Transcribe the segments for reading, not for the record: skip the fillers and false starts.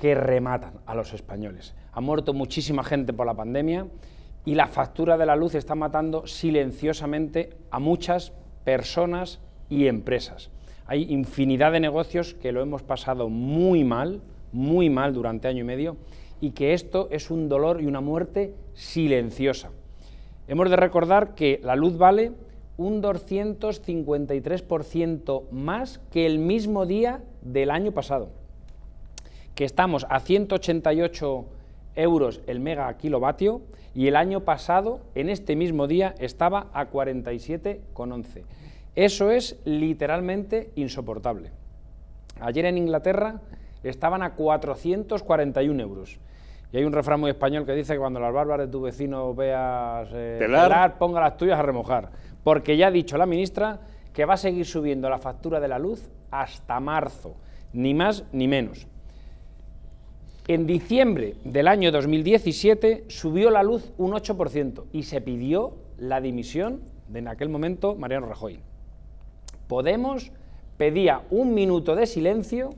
que rematan a los españoles. Ha muerto muchísima gente por la pandemia y la factura de la luz está matando silenciosamente a muchas personas y empresas. Hay infinidad de negocios que lo hemos pasado muy mal durante año y medio, y que esto es un dolor y una muerte silenciosa. Hemos de recordar que la luz vale un 253% más que el mismo día del año pasado, que estamos a 188 euros el megakilovatio, y el año pasado, en este mismo día, estaba a 47,11. Eso es literalmente insoportable. Ayer en Inglaterra estaban a 441 euros. Y hay un refrán muy español que dice que cuando las barbas de tu vecino veas pelar, ponga las tuyas a remojar. Porque ya ha dicho la ministra que va a seguir subiendo la factura de la luz hasta marzo, ni más ni menos. En diciembre del año 2017 subió la luz un 8% y se pidió la dimisión de, en aquel momento, Mariano Rajoy. Podemos pedía un minuto de silencio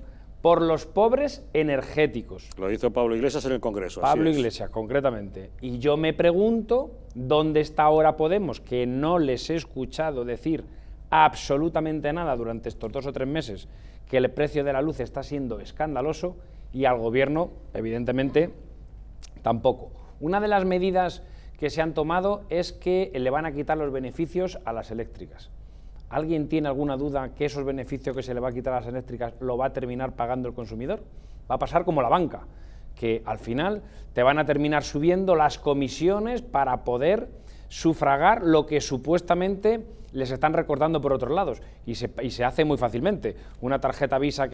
por los pobres energéticos. Lo hizo Pablo Iglesias en el Congreso. Pablo Iglesias, concretamente. Y yo me pregunto dónde está ahora Podemos, que no les he escuchado decir absolutamente nada durante estos 2 o 3 meses, que el precio de la luz está siendo escandaloso, y al gobierno, evidentemente, tampoco. Una de las medidas que se han tomado es que le van a quitar los beneficios a las eléctricas. ¿Alguien tiene alguna duda que esos beneficios que se le va a quitar a las eléctricas lo va a terminar pagando el consumidor? Va a pasar como la banca, que al final te van a terminar subiendo las comisiones para poder sufragar lo que supuestamente les están recortando por otros lados. Y se hace muy fácilmente. Una tarjeta Visa que